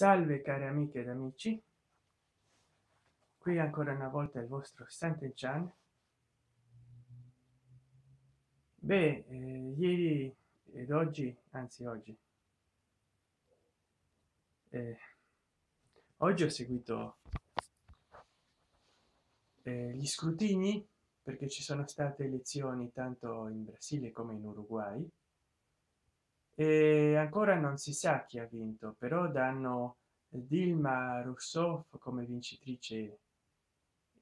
Salve cari amiche ed amici, qui ancora una volta il vostro SanTenChan. Beh, ieri ed oggi, anzi oggi ho seguito gli scrutini, perché ci sono state elezioni tanto in Brasile come in Uruguay e ancora non si sa chi ha vinto, però danno Dilma Rousseff come vincitrice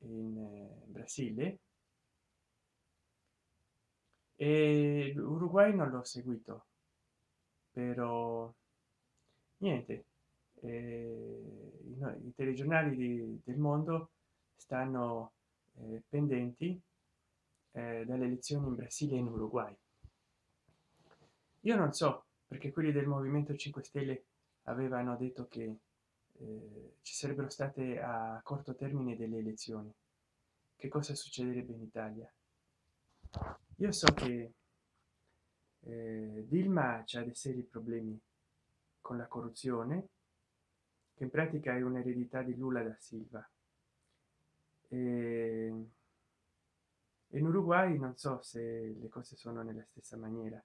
in Brasile. E l'Uruguay non l'ho seguito, però niente, i telegiornali del mondo stanno pendenti dalle elezioni in Brasile e in Uruguay. Io non so, perché quelli del Movimento 5 Stelle avevano detto che ci sarebbero state a corto termine delle elezioni. Che cosa succederebbe in Italia? Io so che Dilma ha dei seri problemi con la corruzione, che in pratica è un'eredità di Lula da Silva. E in Uruguay non so se le cose sono nella stessa maniera.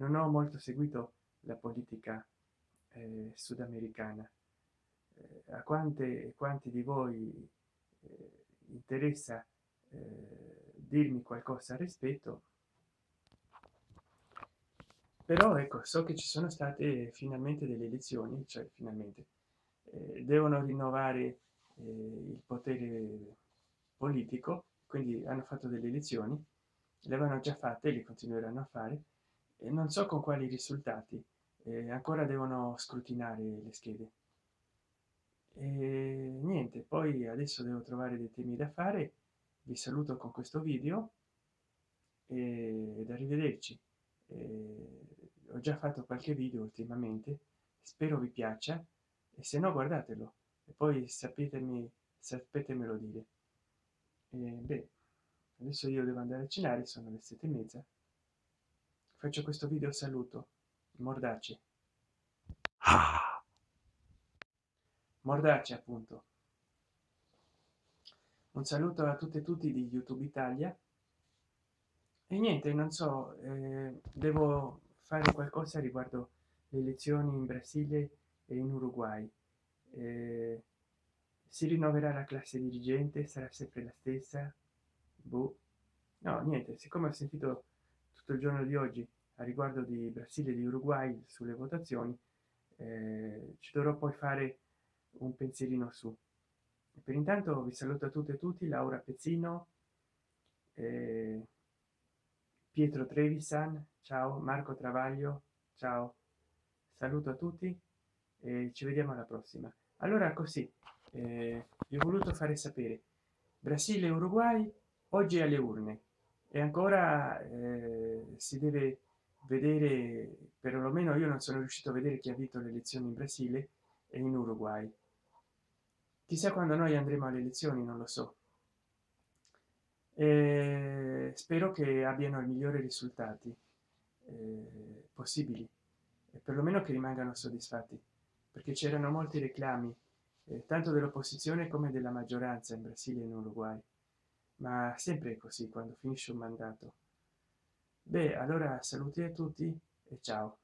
Non ho molto seguito la politica sudamericana. A quante e quanti di voi interessa dirmi qualcosa al rispetto? Però ecco, so che ci sono state finalmente delle elezioni, cioè finalmente devono rinnovare il potere politico, quindi hanno fatto delle elezioni, le avevano già fatte, le continueranno a fare. Non so con quali risultati, ancora devono scrutinare le schede e niente. Poi adesso devo trovare dei temi da fare. Vi saluto con questo video ed arrivederci. Ho già fatto qualche video ultimamente, spero vi piaccia, e se no guardatelo e poi sapetemelo dire. Beh, adesso io devo andare a cenare, sono le 7:30. Faccio questo video saluto. Mordacci. Mordacci, appunto. Un saluto a tutte e tutti di YouTube Italia. E niente, non so, devo fare qualcosa riguardo le elezioni in Brasile e in Uruguay. Si rinnoverà la classe dirigente? Sarà sempre la stessa? Boh. No, niente, siccome ho sentito tutto il giorno di oggi a riguardo di Brasile e di Uruguay sulle votazioni, ci dovrò poi fare un pensierino su. Per intanto vi saluto a tutte e tutti, Laura Pezzino, Pietro Trevisan, ciao, Marco Travaglio, ciao, saluto a tutti e ci vediamo alla prossima. Allora così, vi ho voluto fare sapere, Brasile e Uruguay oggi alle urne. E ancora si deve vedere, perlomeno io non sono riuscito a vedere chi ha vinto le elezioni in Brasile e in Uruguay. Chissà quando noi andremo alle elezioni, non lo so. Spero che abbiano i migliori risultati possibili, e perlomeno che rimangano soddisfatti, perché c'erano molti reclami tanto dell'opposizione come della maggioranza in Brasile e in Uruguay. Ma sempre è così quando finisce un mandato. Beh, allora saluti a tutti e ciao.